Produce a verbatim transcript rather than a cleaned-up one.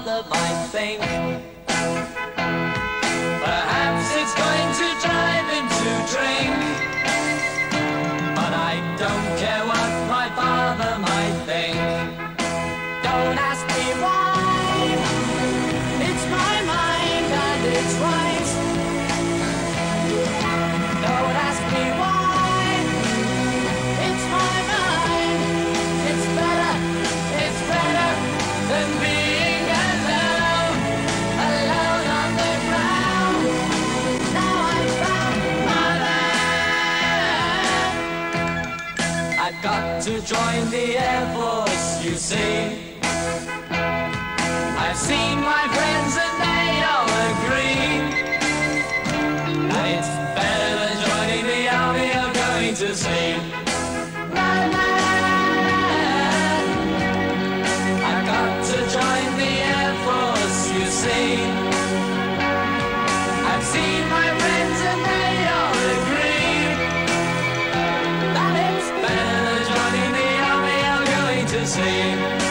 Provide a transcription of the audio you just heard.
father might think. Perhaps it's going to drive him to drink, but I don't care what my father might think. Don't ask me why, it's my mind and it's right. Don't ask me why, it's my mind. It's better, it's better than being alone, alone on the ground. Now I've found my land. I've got to join the Air Force, you see. I've seen my friends and they all agree that it's better than joining the army or going to sea. My land, I've got to join the Air Force, you see. I've seen my friends and they all agree that it's better than joining the army or going to sea.